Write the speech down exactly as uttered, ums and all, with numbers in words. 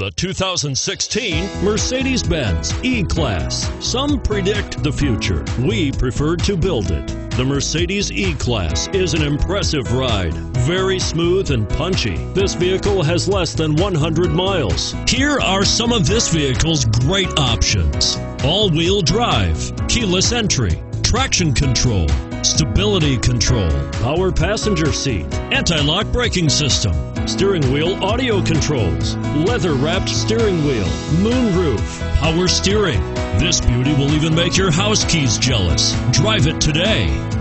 the two thousand sixteen Mercedes-Benz E-Class. Some predict the future. We prefer to build it. The Mercedes E-Class is an impressive ride, very smooth and punchy. This vehicle has less than one hundred miles. Here are some of this vehicle's great options: all-wheel drive, keyless entry, traction control, stability control, power passenger seat, anti-lock braking system, steering wheel audio controls, leather-wrapped steering wheel, moonroof, power steering. This beauty will even make your house keys jealous. Drive it today.